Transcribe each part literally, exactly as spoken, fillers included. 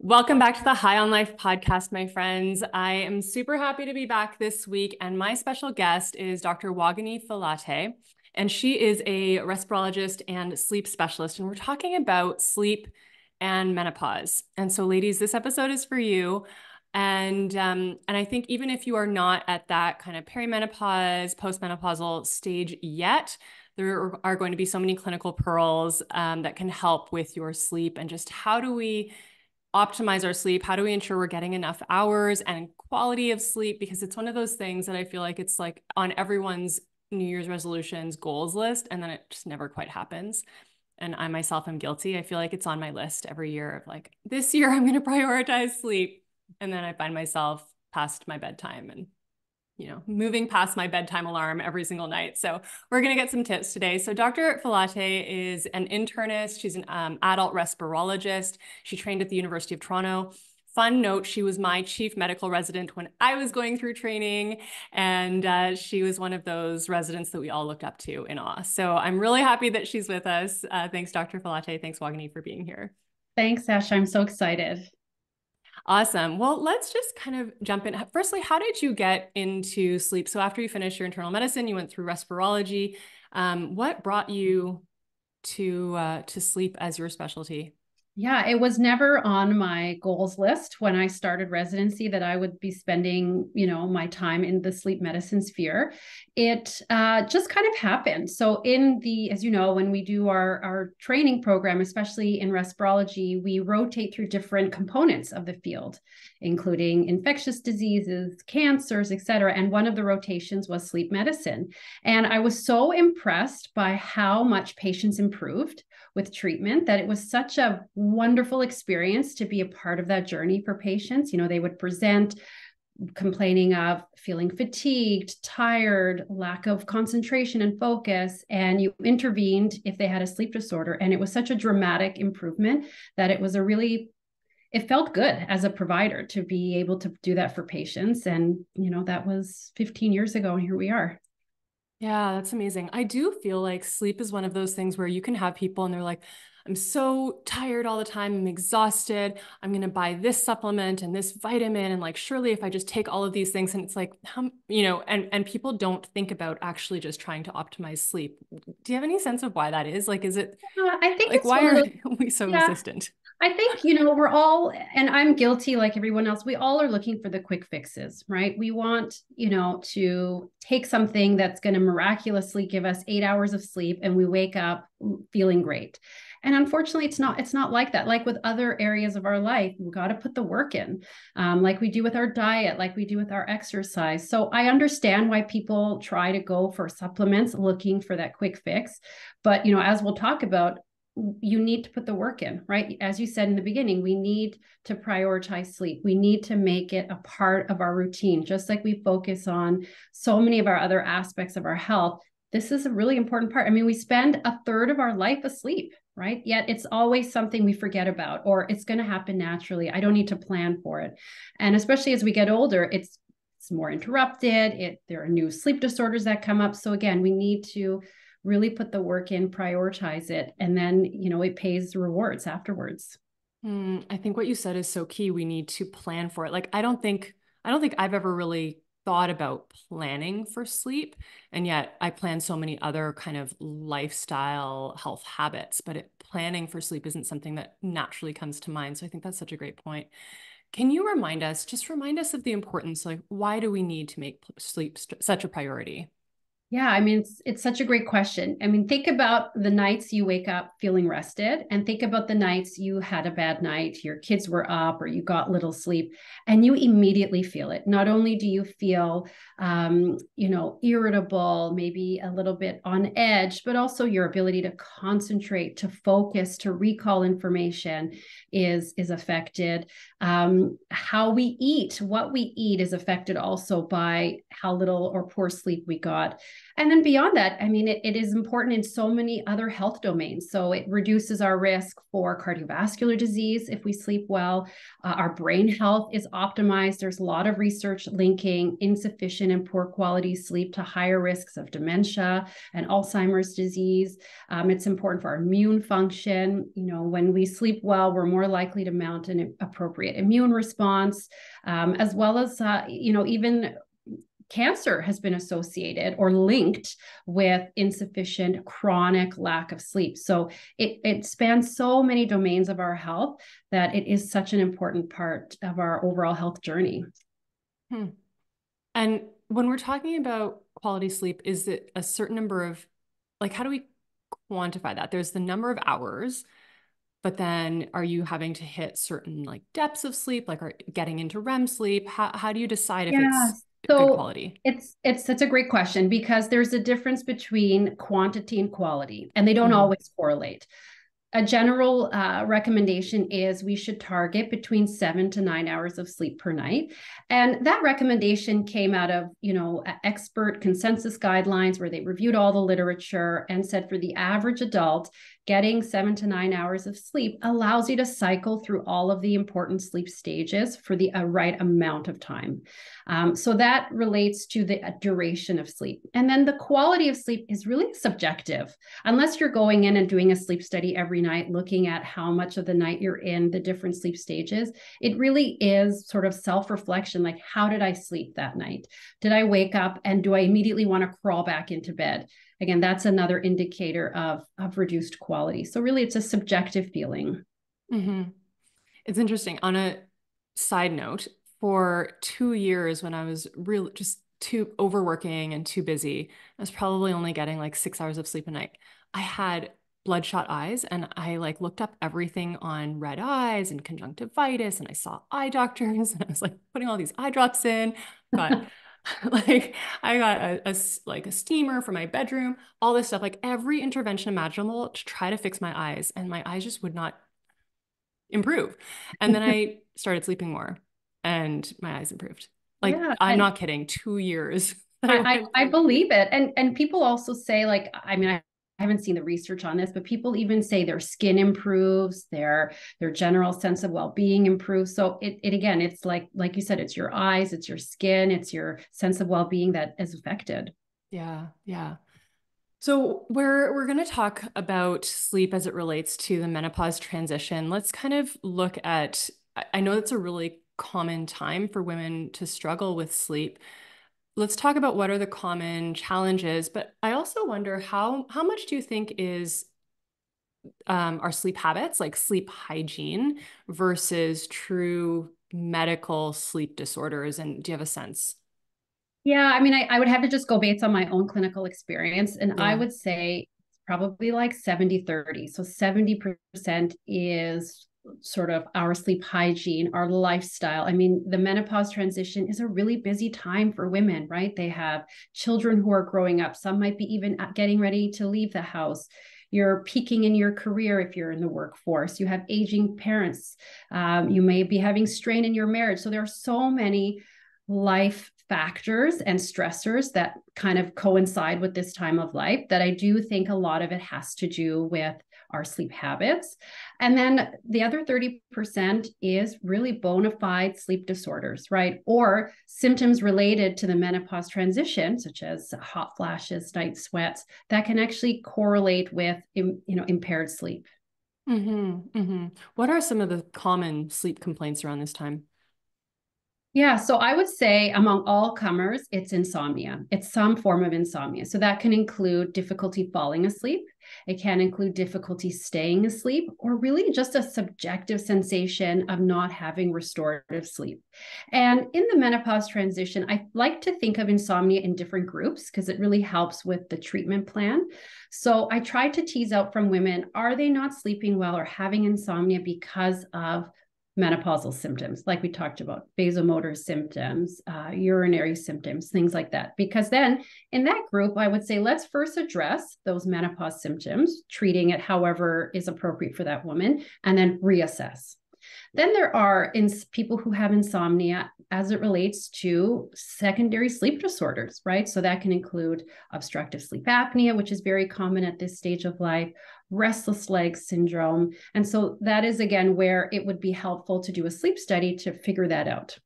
Welcome back to the High on Life podcast, my friends. I am super happy to be back this week, and my special guest is Doctor Woganee Filate, and she is a respirologist and sleep specialist, and we're talking about sleep and menopause. And so, ladies, this episode is for you, and um, and I think even if you are not at that kind of perimenopause, postmenopausal stage yet, there are going to be so many clinical pearls um, that can help with your sleep and just how do we optimize our sleep? How do we ensure we're getting enough hours and quality of sleep? Because it's one of those things that I feel like it's like on everyone's New Year's resolutions goals list, and then it just never quite happens. And I myself am guilty. I feel like it's on my list every year of like, this year I'm going to prioritize sleep. And then I find myself past my bedtime and, you know, moving past my bedtime alarm every single night. So we're going to get some tips today. So Doctor Filate is an internist. She's an um, adult respirologist. She trained at the University of Toronto. Fun note, she was my chief medical resident when I was going through training, and uh, she was one of those residents that we all looked up to in awe. So I'm really happy that she's with us. Uh, thanks, Doctor Filate. Thanks, Woganee, for being here. Thanks, Ash. I'm so excited. Awesome. Well, let's just kind of jump in. Firstly, how did you get into sleep? So after you finished your internal medicine, you went through respirology. Um, what brought you to uh, to sleep as your specialty? Yeah, it was never on my goals list when I started residency that I would be spending, you know, my time in the sleep medicine sphere. It uh, just kind of happened. So in the, as you know, when we do our, our training program, especially in respirology, we rotate through different components of the field, including infectious diseases, cancers, et cetera. And one of the rotations was sleep medicine. And I was so impressed by how much patients improved with treatment that it was such a wonderful experience to be a part of that journey for patients. You know, they would present complaining of feeling fatigued, tired, lack of concentration and focus, and you intervened if they had a sleep disorder. And it was such a dramatic improvement that it was a really, it felt good as a provider to be able to do that for patients. And, you know, that was fifteen years ago, and here we are. Yeah, that's amazing. I do feel like sleep is one of those things where you can have people and they're like, I'm so tired all the time. I'm exhausted. I'm going to buy this supplement and this vitamin. And like, surely if I just take all of these things, and it's like, how, you know, and, and people don't think about actually just trying to optimize sleep. Do you have any sense of why that is? Like, is it, uh, I think like, it's why are we so yeah. resistant? I think, you know, we're all, and I'm guilty like everyone else, we all are looking for the quick fixes, right? We want, you know, to take something that's going to miraculously give us eight hours of sleep and we wake up feeling great. And unfortunately, it's not, it's not like that. Like with other areas of our life, we've got to put the work in, um, like we do with our diet, like we do with our exercise. So I understand why people try to go for supplements looking for that quick fix. But, you know, as we'll talk about, you need to put the work in, right? As you said in the beginning, we need to prioritize sleep. We need to make it a part of our routine, just like we focus on so many of our other aspects of our health. This is a really important part. I mean, we spend a third of our life asleep, right? Yet it's always something we forget about, or it's going to happen naturally. I don't need to plan for it. And especially as we get older, it's, it's more interrupted. It, there are new sleep disorders that come up. So again, we need to really put the work in, prioritize it, and then, you know, it pays rewards afterwards. Mm, I think what you said is so key. We need to plan for it. Like, I don't think, I don't think I've ever really thought about planning for sleep. And yet I plan so many other kind of lifestyle health habits, but it, planning for sleep isn't something that naturally comes to mind. So I think that's such a great point. Can you remind us, just remind us of the importance, like why do we need to make sleep such a priority? Yeah, I mean, it's it's such a great question. I mean, think about the nights you wake up feeling rested, and think about the nights you had a bad night, your kids were up, or you got little sleep, and you immediately feel it. Not only do you feel, um, you know, irritable, maybe a little bit on edge, but also your ability to concentrate, to focus, to recall information is, is affected. Um, how we eat, what we eat is affected also by how little or poor sleep we got. And then beyond that, I mean, it, it is important in so many other health domains. So it reduces our risk for cardiovascular disease if we sleep well. Uh, our brain health is optimized. There's a lot of research linking insufficient and poor quality sleep to higher risks of dementia and Alzheimer's disease. Um, it's important for our immune function. You know, when we sleep well, we're more likely to mount an appropriate immune response, um, as well as, uh, you know, even cancer has been associated or linked with insufficient chronic lack of sleep. So it, it spans so many domains of our health that it is such an important part of our overall health journey. Hmm. And when we're talking about quality sleep, is it a certain number of, like, how do we quantify that? There's the number of hours, but then are you having to hit certain like depths of sleep, like are getting into R E M sleep? How, how do you decide if yeah. it's So good quality? It's it's that's a great question, because there's a difference between quantity and quality, and they don't mm-hmm. always correlate. A general uh, recommendation is we should target between seven to nine hours of sleep per night. And that recommendation came out of, you know, expert consensus guidelines where they reviewed all the literature and said for the average adult, getting seven to nine hours of sleep allows you to cycle through all of the important sleep stages for the uh, right amount of time. Um, so that relates to the uh, duration of sleep. And then the quality of sleep is really subjective, unless you're going in and doing a sleep study every night, looking at how much of the night you're in the different sleep stages. It really is sort of self-reflection, like how did I sleep that night? Did I wake up and do I immediately want to crawl back into bed? Again, that's another indicator of, of reduced quality. So really it's a subjective feeling. Mm-hmm. It's interesting. On a side note, for two years when I was really just too overworking and too busy, I was probably only getting like six hours of sleep a night. I had bloodshot eyes and I like looked up everything on red eyes and conjunctivitis and I saw eye doctors and I was like putting all these eye drops in, but like I got a, a, like a steamer for my bedroom, all this stuff, like every intervention imaginable to try to fix my eyes, and my eyes just would not improve. And then I started sleeping more and my eyes improved. Like, yeah, I'm and- not kidding, two years. I, I, I believe it. And, and people also say like, I mean, I, I haven't seen the research on this, but people even say their skin improves, their their general sense of well-being improves. So it, it again, it's like, like you said, it's your eyes, it's your skin, it's your sense of well-being that is affected. Yeah, yeah. So we're, we're going to talk about sleep as it relates to the menopause transition. Let's kind of look at, I know that's a really common time for women to struggle with sleep. Let's talk about what are the common challenges, but I also wonder how, how much do you think is um, our sleep habits, like sleep hygiene, versus true medical sleep disorders? And do you have a sense? Yeah, I mean, I, I would have to just go based on my own clinical experience. And yeah. I would say it's probably like seventy thirty. So seventy percent is sort of our sleep hygiene, our lifestyle. I mean, the menopause transition is a really busy time for women, right? They have children who are growing up. Some might be even getting ready to leave the house. You're peaking in your career if you're in the workforce. You have aging parents. Um, you may be having strain in your marriage. So there are so many life factors and stressors that kind of coincide with this time of life that I do think a lot of it has to do with our sleep habits. And then the other thirty percent is really bona fide sleep disorders, right? Or symptoms related to the menopause transition, such as hot flashes, night sweats, that can actually correlate with, you know, impaired sleep. Mm-hmm, mm-hmm. What are some of the common sleep complaints around this time? Yeah, so I would say among all comers, it's insomnia. It's some form of insomnia. So that can include difficulty falling asleep. It can include difficulty staying asleep, or really just a subjective sensation of not having restorative sleep. And in the menopause transition, I like to think of insomnia in different groups because it really helps with the treatment plan. So I try to tease out from women, are they not sleeping well or having insomnia because of menopausal symptoms, like we talked about, vasomotor symptoms, uh, urinary symptoms, things like that. Because then in that group, I would say, let's first address those menopause symptoms, treating it however is appropriate for that woman, and then reassess. Then there are ins- people who have insomnia as it relates to secondary sleep disorders, right? So that can include obstructive sleep apnea, which is very common at this stage of life, restless leg syndrome. And so that is, again, where it would be helpful to do a sleep study to figure that out.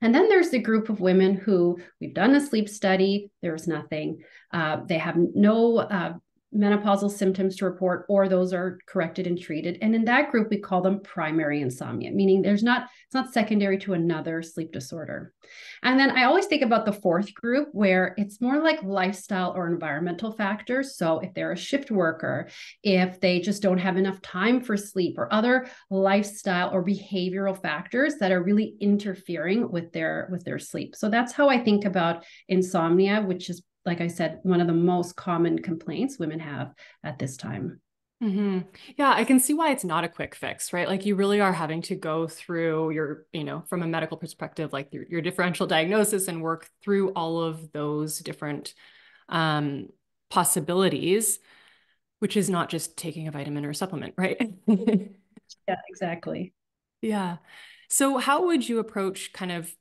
And then there's the group of women who we've done a sleep study, there's nothing. Uh, they have no uh, menopausal symptoms to report, or those are corrected and treated. And in that group, we call them primary insomnia, meaning there's not, it's not secondary to another sleep disorder. And then I always think about the fourth group where it's more like lifestyle or environmental factors. So if they're a shift worker, if they just don't have enough time for sleep, or other lifestyle or behavioral factors that are really interfering with their, with their sleep. So that's how I think about insomnia, which is, like I said, one of the most common complaints women have at this time. Mm-hmm. Yeah, I can see why it's not a quick fix, right? Like you really are having to go through your, you know, from a medical perspective, like your, your differential diagnosis and work through all of those different um, possibilities, which is not just taking a vitamin or a supplement, right? Yeah, exactly. Yeah. So how would you approach kind of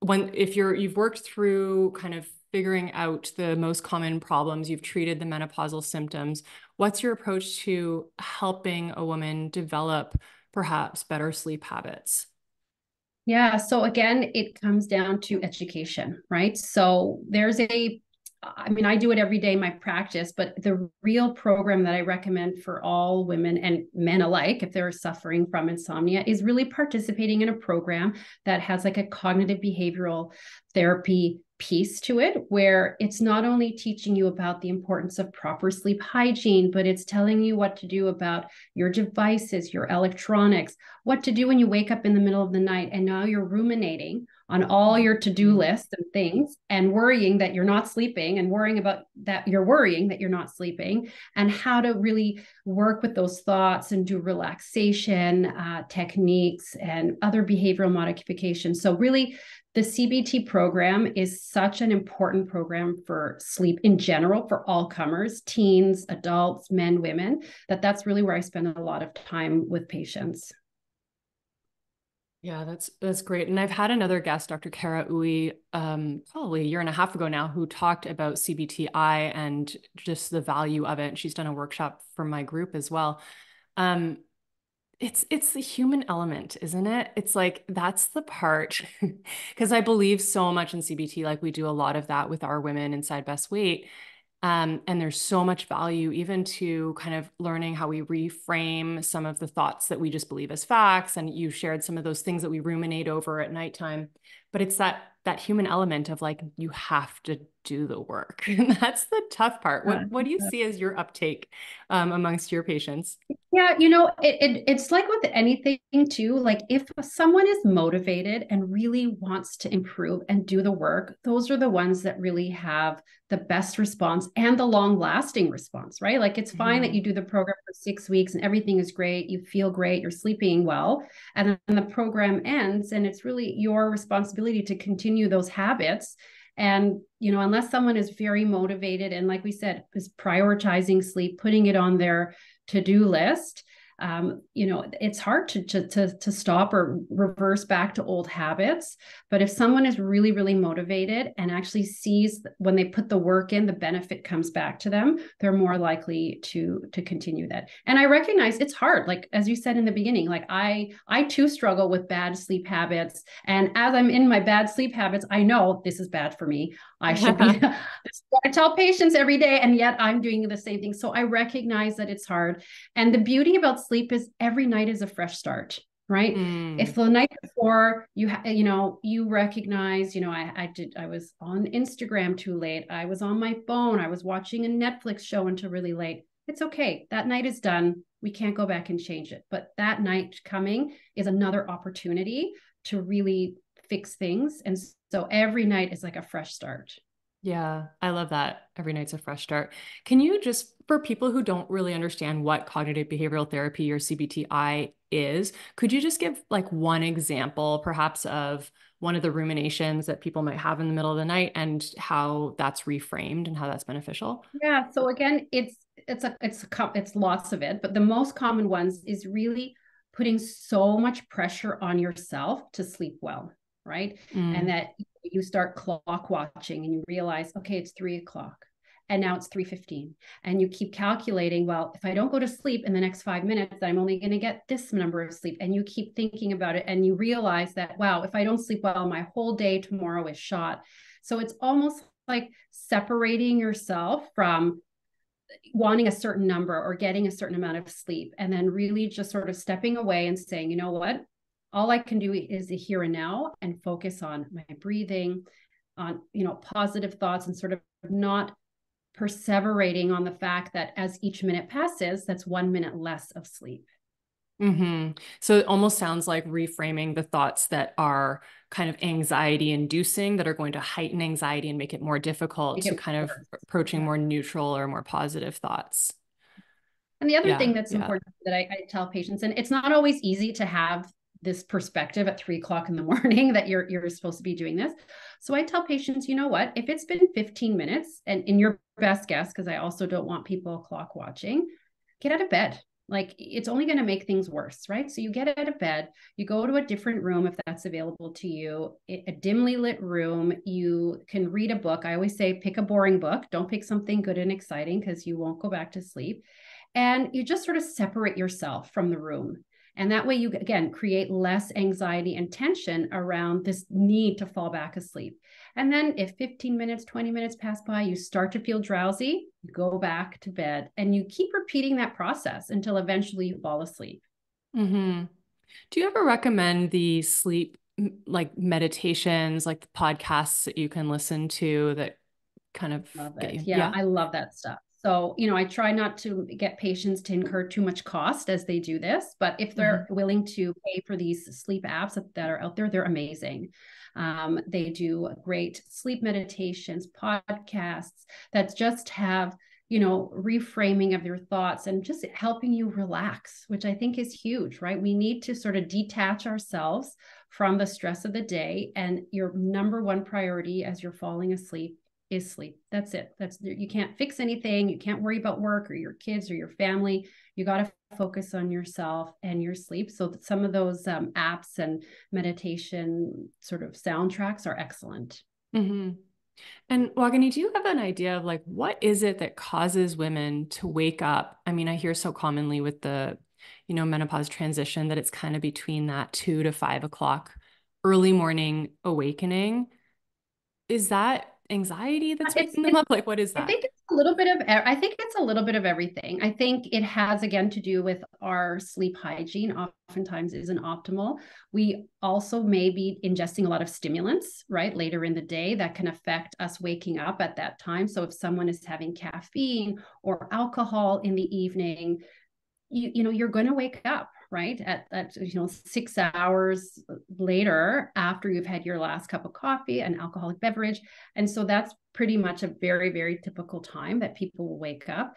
when, if you're, you've worked through kind of figuring out the most common problems, you've treated the menopausal symptoms, what's your approach to helping a woman develop perhaps better sleep habits? Yeah, so again, it comes down to education, right? So there's a, I mean, I do it every day in my practice, but the real program that I recommend for all women and men alike, if they're suffering from insomnia, is really participating in a program that has like a cognitive behavioral therapy piece to it, where it's not only teaching you about the importance of proper sleep hygiene, but it's telling you what to do about your devices, your electronics, what to do when you wake up in the middle of the night and now you're ruminating on all your to-do lists and things and worrying that you're not sleeping and worrying about that you're worrying that you're not sleeping, and how to really work with those thoughts and do relaxation uh, techniques and other behavioral modifications. So really the C B T program is such an important program for sleep in general, for all comers, teens, adults, men, women, that that's really where I spend a lot of time with patients. Yeah, that's that's great. And I've had another guest, Doctor Kara Uy, um, probably a year and a half ago now, who talked about C B T I and just the value of it. And she's done a workshop for my group as well. Um, it's it's the human element, isn't it? It's like, that's the part, because I believe so much in C B T. Like we do a lot of that with our women inside Best Weight. Um, and there's so much value even to kind of learning how we reframe some of the thoughts that we just believe as facts. And you shared some of those things that we ruminate over at nighttime, but it's that, that human element of like, you have to do the work. And that's the tough part. What, yeah. what do you see as your uptake, um, amongst your patients? Yeah. You know, it, it it's like with anything too, like if someone is motivated and really wants to improve and do the work, those are the ones that really have the best response and the long lasting response, right? Like it's fine mm-hmm. that you do the program for six weeks and everything is great. You feel great. You're sleeping well. And then the program ends and it's really your responsibility to continue those habits. And, you know, unless someone is very motivated and, like we said, is prioritizing sleep, putting it on their to-do list, Um, you know, it's hard to, to, to, to stop or reverse back to old habits. But if someone is really, really motivated and actually sees when they put the work in, the benefit comes back to them, they're more likely to, to continue that. And I recognize it's hard. Like, as you said in the beginning, like I, I too struggle with bad sleep habits. And as I'm in my bad sleep habits, I know this is bad for me. I should be, I tell patients every day, and yet I'm doing the same thing. So I recognize that it's hard. And the beauty about sleep is every night is a fresh start, right? Mm. If the night before you, ha- you know, you recognize, you know, I, I did, I was on Instagram too late. I was on my phone. I was watching a Netflix show until really late. It's okay. That night is done. We can't go back and change it. But that night coming is another opportunity to really fix things. And so every night is like a fresh start. Yeah, I love that. Every night's a fresh start. Can you just, for people who don't really understand what cognitive behavioral therapy or C B T I is, could you just give like one example, perhaps, of one of the ruminations that people might have in the middle of the night and how that's reframed and how that's beneficial? Yeah. So again, it's, it's a, it's, a, it's lots of it, but the most common ones is really putting so much pressure on yourself to sleep well. right? Mm. And that you start clock watching and you realize, okay, it's three o'clock and now it's three fifteen. And you keep calculating, well, if I don't go to sleep in the next five minutes, I'm only going to get this number of sleep. And you keep thinking about it and you realize that, wow, if I don't sleep well, my whole day tomorrow is shot. So it's almost like separating yourself from wanting a certain number or getting a certain amount of sleep, and then really just sort of stepping away and saying, you know what, all I can do is the here and now and focus on my breathing, on, you know, positive thoughts, and sort of not perseverating on the fact that as each minute passes, that's one minute less of sleep. Mm-hmm. So it almost sounds like reframing the thoughts that are kind of anxiety inducing, that are going to heighten anxiety and make it more difficult, to kind of approaching more neutral or more positive thoughts. And the other yeah, thing that's yeah. important that I, I tell patients, and it's not always easy to have this perspective at three o'clock in the morning that you're, you're supposed to be doing this. So I tell patients, you know what, if it's been fifteen minutes and in your best guess, because I also don't want people clock watching, get out of bed. Like, it's only going to make things worse, right? So you get out of bed, you go to a different room if that's available to you, a dimly lit room, you can read a book. I always say, pick a boring book. Don't pick something good and exciting because you won't go back to sleep. And you just sort of separate yourself from the room. And that way you, again, create less anxiety and tension around this need to fall back asleep. And then if fifteen minutes, twenty minutes pass by, you start to feel drowsy, you go back to bed, and you keep repeating that process until eventually you fall asleep. Mm-hmm. Do you ever recommend the sleep, like meditations, like the podcasts that you can listen to that kind of get you? Yeah, yeah, I love that stuff. So, you know, I try not to get patients to incur too much cost as they do this, but if they're mm-hmm. willing to pay for these sleep apps that are out there, they're amazing. Um, they do great sleep meditations, podcasts that just have, you know, reframing of your thoughts and just helping you relax, which I think is huge, right? We need to sort of detach ourselves from the stress of the day, and your number one priority as you're falling asleep is sleep. That's it. That's, you can't fix anything. You can't worry about work or your kids or your family. You got to focus on yourself and your sleep. So that some of those um, apps and meditation sort of soundtracks are excellent. Mm-hmm. And Woganee, do you have an idea of like, what is it that causes women to wake up? I mean, I hear so commonly with the, you know, menopause transition that it's kind of between that two to five o'clock early morning awakening. Is that anxiety that's waking them up? Like, what is that? I think it's a little bit of, I think it's a little bit of everything. I think it has, again, to do with our sleep hygiene oftentimes isn't optimal. We also may be ingesting a lot of stimulants, right? Later in the day that can affect us waking up at that time. So if someone is having caffeine or alcohol in the evening, you, you know, you're going to wake up, right? At, at, you know, six hours later after you've had your last cup of coffee, an alcoholic beverage. And so that's pretty much a very, very typical time that people will wake up.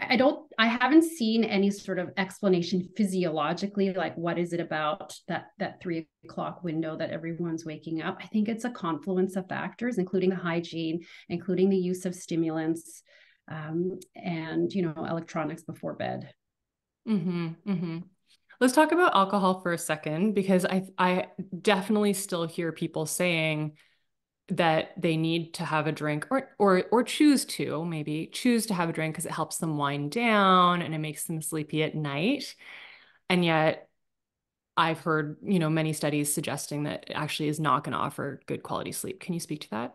I don't, I haven't seen any sort of explanation physiologically, like what is it about that, that three o'clock window that everyone's waking up? I think it's a confluence of factors, including the hygiene, including the use of stimulants, um, and, you know, electronics before bed. Mm-hmm. Mm-hmm. Let's talk about alcohol for a second, because I I definitely still hear people saying that they need to have a drink, or or or choose to maybe choose to have a drink because it helps them wind down and it makes them sleepy at night. And yet I've heard, you know, many studies suggesting that it actually is not going to offer good quality sleep. Can you speak to that?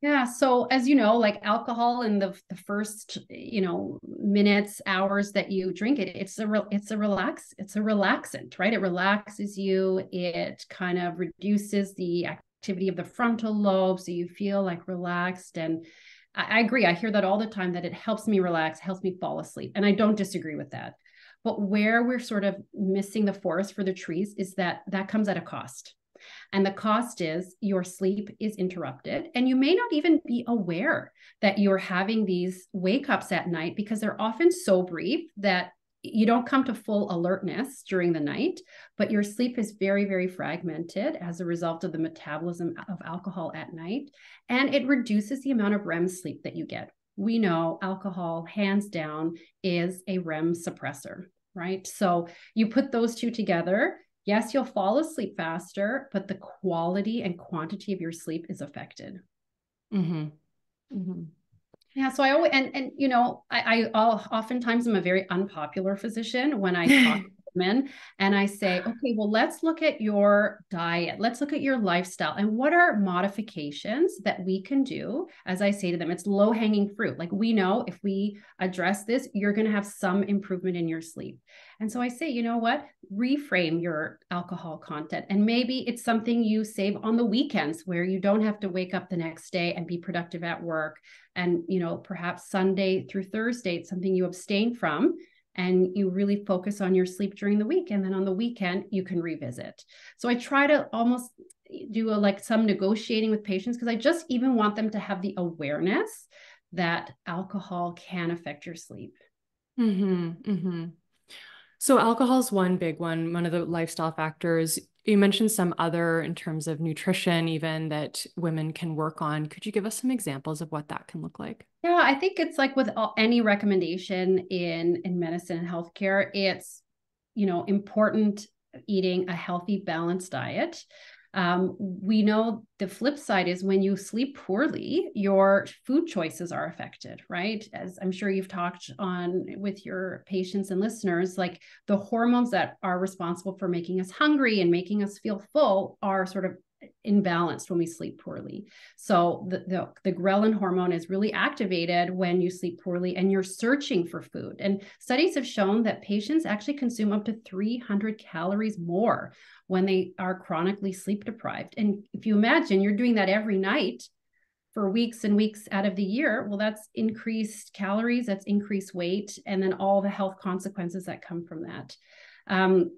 Yeah. So as you know, like alcohol in the, the first, you know, minutes, hours that you drink it, it's a, re, it's a relax, it's a relaxant, right? It relaxes you. It kind of reduces the activity of the frontal lobe. So you feel like relaxed. And I, I agree. I hear that all the time, that it helps me relax, helps me fall asleep. And I don't disagree with that. But where we're sort of missing the forest for the trees is that that comes at a cost. And the cost is your sleep is interrupted, and you may not even be aware that you're having these wake ups at night, because they're often so brief that you don't come to full alertness during the night, but your sleep is very, very fragmented as a result of the metabolism of alcohol at night. And it reduces the amount of R E M sleep that you get. We know alcohol, hands down, is a R E M suppressor, right? So you put those two together, Yes, you'll fall asleep faster, but the quality and quantity of your sleep is affected. Mm-hmm. Mm-hmm. Yeah. So I always, and, and, you know, I, I oftentimes I'm a very unpopular physician when I talk to men and I say, okay, well, let's look at your diet. Let's look at your lifestyle and what are modifications that we can do? As I say to them, it's low hanging fruit. Like we know if we address this, you're going to have some improvement in your sleep. And so I say, you know what, reframe your alcohol content. And maybe it's something you save on the weekends where you don't have to wake up the next day and be productive at work. And, you know, perhaps Sunday through Thursday, it's something you abstain from and you really focus on your sleep during the week. And then on the weekend, you can revisit. So I try to almost do a, like some negotiating with patients because I just even want them to have the awareness that alcohol can affect your sleep. Mm-hmm, mm-hmm. So alcohol is one big one, one of the lifestyle factors. You mentioned some other in terms of nutrition, even that women can work on. Could you give us some examples of what that can look like? Yeah, I think it's like with all, any recommendation in, in medicine and healthcare, it's, you know, important eating a healthy, balanced diet. Um, we know the flip side is when you sleep poorly, your food choices are affected, right? As I'm sure you've talked on with your patients and listeners, like the hormones that are responsible for making us hungry and making us feel full are sort of imbalanced when we sleep poorly. So the, the, the ghrelin hormone is really activated when you sleep poorly and you're searching for food. And studies have shown that patients actually consume up to three hundred calories more when they are chronically sleep deprived. And if you imagine you're doing that every night for weeks and weeks out of the year, well, that's increased calories, that's increased weight, and then all the health consequences that come from that. Um,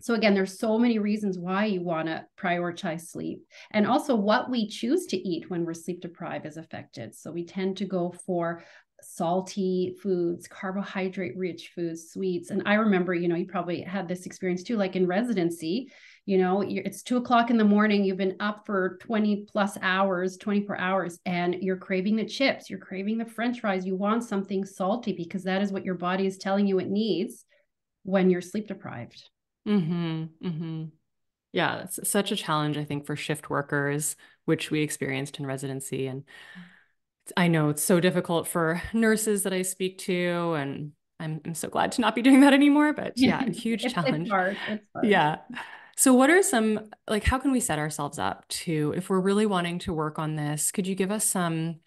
So again, there's so many reasons why you want to prioritize sleep. And also what we choose to eat when we're sleep deprived is affected. So we tend to go for salty foods, carbohydrate rich foods, sweets. And I remember, you know, you probably had this experience too, like in residency, you know, it's two o'clock in the morning, you've been up for twenty plus hours, twenty-four hours, and you're craving the chips, you're craving the French fries, you want something salty because that is what your body is telling you it needs when you're sleep deprived. Mm-hmm. Mm-hmm. Yeah. That's such a challenge, I think, for shift workers, which we experienced in residency. And I know it's so difficult for nurses that I speak to, and I'm, I'm so glad to not be doing that anymore, but yeah, a huge it's, challenge. It's hard. It's hard. Yeah. So what are some, like, how can we set ourselves up to, if we're really wanting to work on this, could you give us some,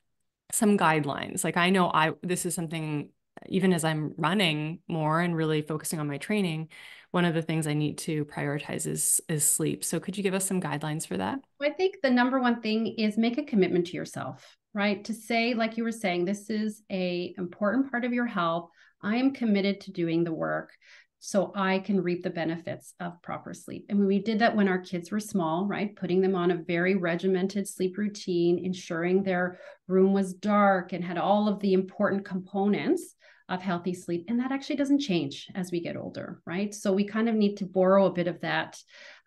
some guidelines? Like, I know I, this is something, even as I'm running more and really focusing on my training, one of the things I need to prioritize is, is sleep. So could you give us some guidelines for that? I think the number one thing is make a commitment to yourself, right? To say, like you were saying, this is an important part of your health. I am committed to doing the work so I can reap the benefits of proper sleep. And we did that when our kids were small, right? Putting them on a very regimented sleep routine, ensuring their room was dark and had all of the important components of healthy sleep. And that actually doesn't change as we get older, right? So we kind of need to borrow a bit of that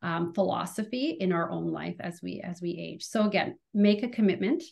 um, philosophy in our own life as we as we age. So again, make a commitment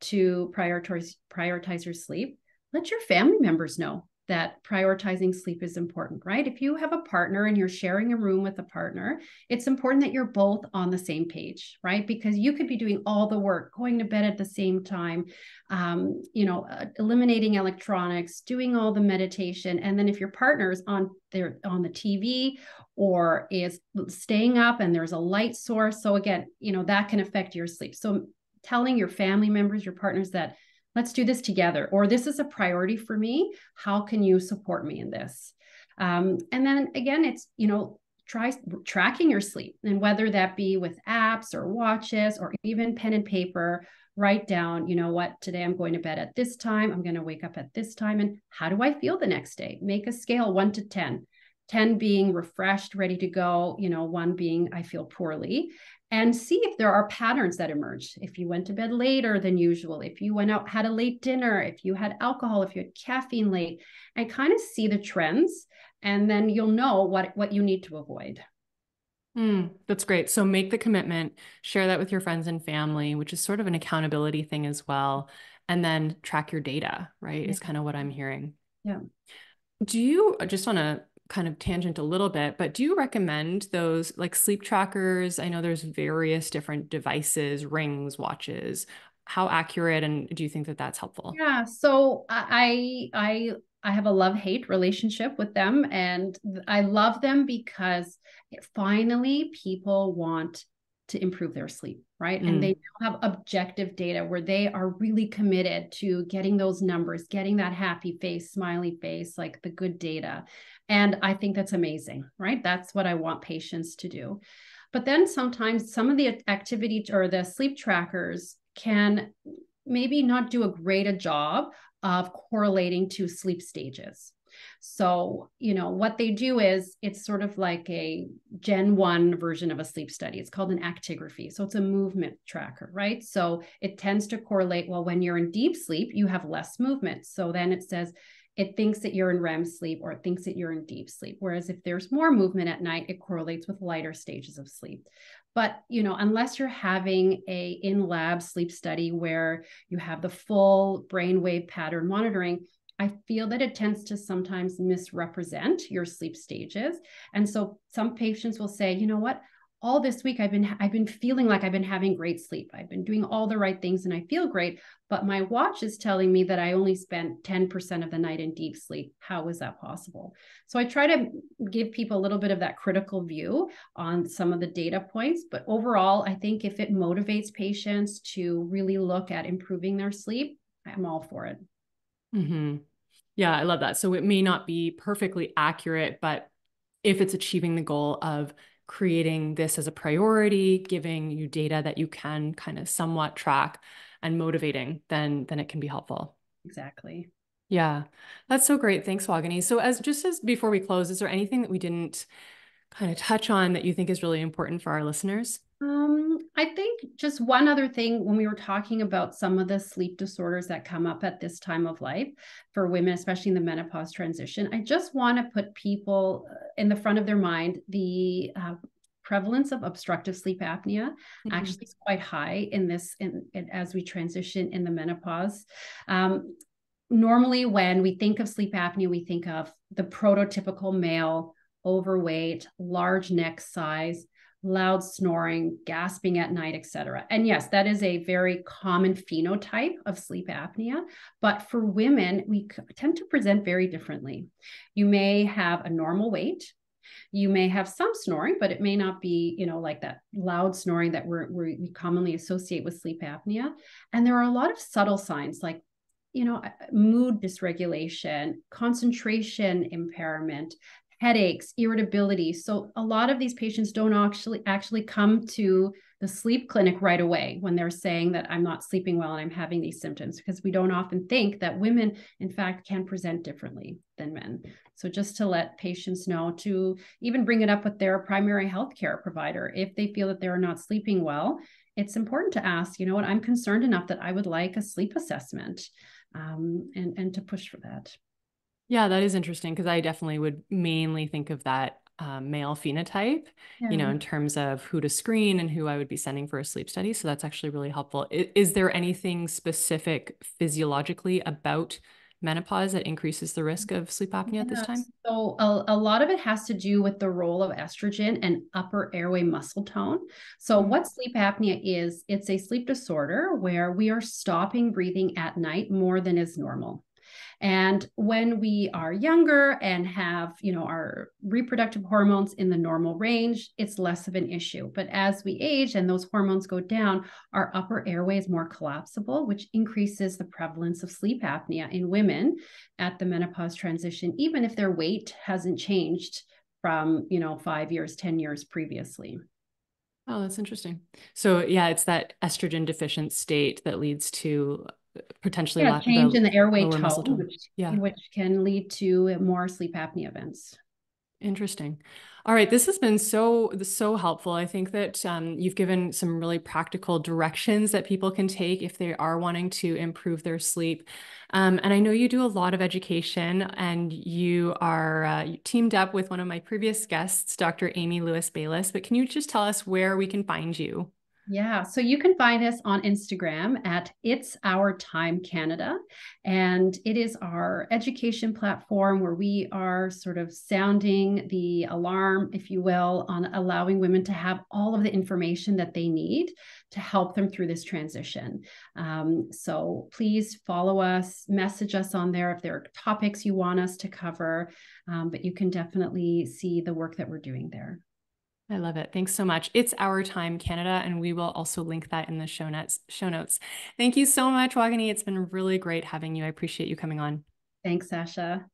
to prioritize, prioritize your sleep. Let your family members know that prioritizing sleep is important, right? If you have a partner and you're sharing a room with a partner, it's important that you're both on the same page, right? Because you could be doing all the work, going to bed at the same time, um, you know, uh, eliminating electronics, doing all the meditation. And then if your partner's on their, on the T V or is staying up and there's a light source. So again, you know, that can affect your sleep. So telling your family members, your partners that, let's do this together, or this is a priority for me. How can you support me in this? Um, and then again, it's, you know, try tracking your sleep, and whether that be with apps or watches or even pen and paper, write down, you know what, today I'm going to bed at this time. I'm going to wake up at this time. And how do I feel the next day? Make a scale one to ten, ten being refreshed, ready to go, you know, one being I feel poorly. And see if there are patterns that emerge. If you went to bed later than usual, if you went out, had a late dinner, if you had alcohol, if you had caffeine late, and kind of see the trends, and then you'll know what, what you need to avoid. Mm, that's great. So make the commitment, share that with your friends and family, which is sort of an accountability thing as well. And then track your data, right? Yeah. Is kind of what I'm hearing. Yeah. Do you, just on a kind of tangent a little bit, but do you recommend those like sleep trackers? I know there's various different devices, rings, watches. How accurate, and do you think that that's helpful? Yeah, so I I I have a love-hate relationship with them, and I love them because finally people want to improve their sleep, right? Mm. And they now have objective data where they are really committed to getting those numbers, getting that happy face, smiley face, like the good data. And I think that's amazing, right? That's what I want patients to do. But then sometimes some of the activity or the sleep trackers can maybe not do a great a job of correlating to sleep stages. So, you know, what they do is it's sort of like a Gen one version of a sleep study. It's called an actigraphy. So it's a movement tracker, right? So it tends to correlate, well, when you're in deep sleep, you have less movement. So then it says, it thinks that you're in REM sleep, or it thinks that you're in deep sleep. Whereas if there's more movement at night, it correlates with lighter stages of sleep. But, you know, unless you're having a in-lab sleep study where you have the full brainwave pattern monitoring, I feel that it tends to sometimes misrepresent your sleep stages. And so some patients will say, you know what, all this week I've been, I've been feeling like I've been having great sleep. I've been doing all the right things and I feel great, but my watch is telling me that I only spent ten percent of the night in deep sleep. How is that possible? So I try to give people a little bit of that critical view on some of the data points, but overall, I think if it motivates patients to really look at improving their sleep, I'm all for it. Mm-hmm. Yeah, I love that. So it may not be perfectly accurate, but if it's achieving the goal of creating this as a priority, giving you data that you can kind of somewhat track and motivating, then, then it can be helpful. Exactly. Yeah, that's so great. Thanks, Woganee. So as just as before we close, is there anything that we didn't kind of touch on that you think is really important for our listeners? Um, I think just one other thing, when we were talking about some of the sleep disorders that come up at this time of life for women, especially in the menopause transition, I just want to put people in the front of their mind, the uh, prevalence of obstructive sleep apnea mm-hmm. actually is quite high in this, in, in, as we transition in the menopause. Um, normally when we think of sleep apnea, we think of the prototypical male, overweight, large neck size, loud snoring, gasping at night, et cetera. And yes, that is a very common phenotype of sleep apnea. But for women, we tend to present very differently. You may have a normal weight. You may have some snoring, but it may not be, you know, like that loud snoring that we're, we're, we commonly associate with sleep apnea. And there are a lot of subtle signs like, you know, mood dysregulation, concentration impairment, headaches, irritability. So a lot of these patients don't actually actually come to the sleep clinic right away when they're saying that I'm not sleeping well and I'm having these symptoms, because we don't often think that women, in fact, can present differently than men. So just to let patients know to even bring it up with their primary healthcare provider if they feel that they're not sleeping well. It's important to ask, you know what, I'm concerned enough that I would like a sleep assessment, um, and, and to push for that. Yeah, that is interesting, because I definitely would mainly think of that uh, male phenotype, yeah. you know, in terms of who to screen and who I would be sending for a sleep study. So that's actually really helpful. Is, is there anything specific physiologically about menopause that increases the risk of sleep apnea yeah. at this time? So a, a lot of it has to do with the role of estrogen and upper airway muscle tone. So mm-hmm. what sleep apnea is, it's a sleep disorder where we are stopping breathing at night more than is normal. And when we are younger and have, you know, our reproductive hormones in the normal range, it's less of an issue. But as we age and those hormones go down, our upper airway is more collapsible, which increases the prevalence of sleep apnea in women at the menopause transition, even if their weight hasn't changed from, you know, five years, ten years previously. Oh, that's interesting. So yeah, it's that estrogen deficient state that leads to potentially yeah, change in the airway tone, tone. Which, yeah. which can lead to more sleep apnea events. Interesting. All right. This has been so, so helpful. I think that um, you've given some really practical directions that people can take if they are wanting to improve their sleep. Um, and I know you do a lot of education, and you are uh, you teamed up with one of my previous guests, Doctor Amy Lewis Bayless, but can you just tell us where we can find you? Yeah. So you can find us on Instagram at It's Our Time Canada. And it is our education platform where we are sort of sounding the alarm, if you will, on allowing women to have all of the information that they need to help them through this transition. Um, so please follow us, message us on there if there are topics you want us to cover, um, but you can definitely see the work that we're doing there. I love it. Thanks so much. It's Our Time Canada, and we will also link that in the show notes. Show notes. Thank you so much, Woganee. It's been really great having you. I appreciate you coming on. Thanks, Sasha.